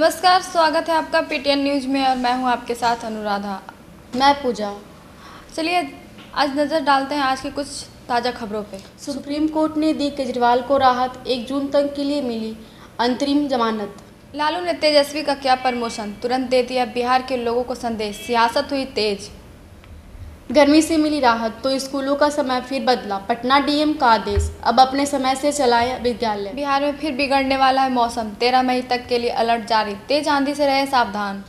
नमस्कार, स्वागत है आपका पीटीएन न्यूज़ में और मैं हूं आपके साथ अनुराधा। मैं पूजा। चलिए आज नज़र डालते हैं आज की कुछ ताज़ा खबरों पे। सुप्रीम कोर्ट ने दी केजरीवाल को राहत, 1 जून तक के लिए मिली अंतरिम जमानत। लालू ने तेजस्वी का किया प्रमोशन, तुरंत दे दिया बिहार के लोगों को संदेश, सियासत हुई तेज। गर्मी से मिली राहत तो स्कूलों का समय फिर बदला, पटना डीएम का आदेश, अब अपने समय से चलाए विद्यालय। बिहार में फिर बिगड़ने वाला है मौसम, 13 मई तक के लिए अलर्ट जारी, तेज आंधी से रहे सावधान।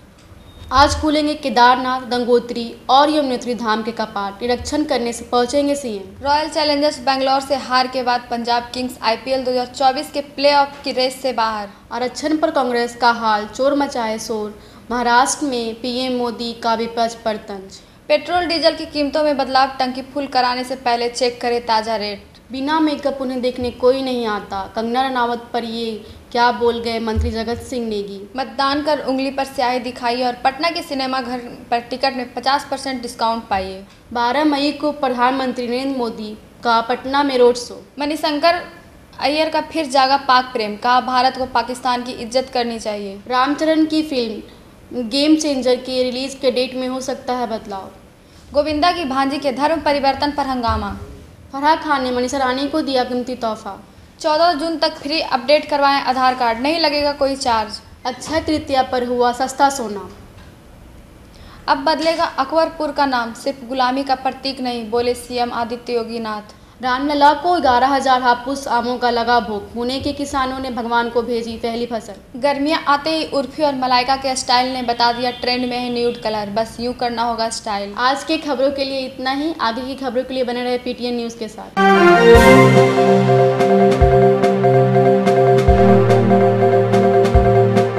आज खुलेंगे केदारनाथ, गंगोत्री और यमुनोत्री धाम के कपाट, निरीक्षण करने से पहुंचेंगे सीएम। रॉयल चैलेंजर्स बेंगलोर से हार के बाद पंजाब किंग्स आईपीएल 2024 के प्लेऑफ की रेस से बाहर। आरक्षण पर कांग्रेस का हाल, चोर मचाए शोर, महाराष्ट्र में पीएम मोदी का विपक्ष पर तंज। पेट्रोल डीजल की कीमतों में बदलाव, टंकी फुल कराने से पहले चेक करें ताज़ा रेट। बिना मेकअप उन्हें देखने कोई नहीं आता, कंगना रनवत पर ये क्या बोल गए मंत्री जगत सिंह नेगी। मतदान कर उंगली पर स्याही दिखाई और पटना के सिनेमा घर पर टिकट में 50% डिस्काउंट पाइए। 12 मई को प्रधानमंत्री नरेंद्र मोदी का पटना में रोड शो। मनी शंकर अय्यर का फिर जागा पाक प्रेम, कहा भारत को पाकिस्तान की इज्जत करनी चाहिए। रामचंद्रन की फिल्म गेम चेंजर के रिलीज के डेट में हो सकता है बदलाव। गोविंदा की भांजी के धर्म परिवर्तन पर हंगामा, फरहान खान ने मनीषा रानी को दिया कीमती तोहफा। 14 जून तक फ्री अपडेट करवाएं आधार कार्ड, नहीं लगेगा कोई चार्ज। अक्षय तृतीया पर हुआ सस्ता सोना, अब बदलेगा अकबरपुर का नाम, सिर्फ गुलामी का प्रतीक नहीं, बोले सीएम आदित्य योगी। नाथ रामलला को 11,000 हापुस आमों का लगा भोग, पुणे के किसानों ने भगवान को भेजी पहली फसल। गर्मियां आते ही उर्फी और मलाइका के स्टाइल ने बता दिया ट्रेंड में है न्यूड कलर, बस यूं करना होगा स्टाइल। आज के खबरों के लिए इतना ही, आगे की खबरों के लिए बने रहे पीटीएन न्यूज़ के साथ।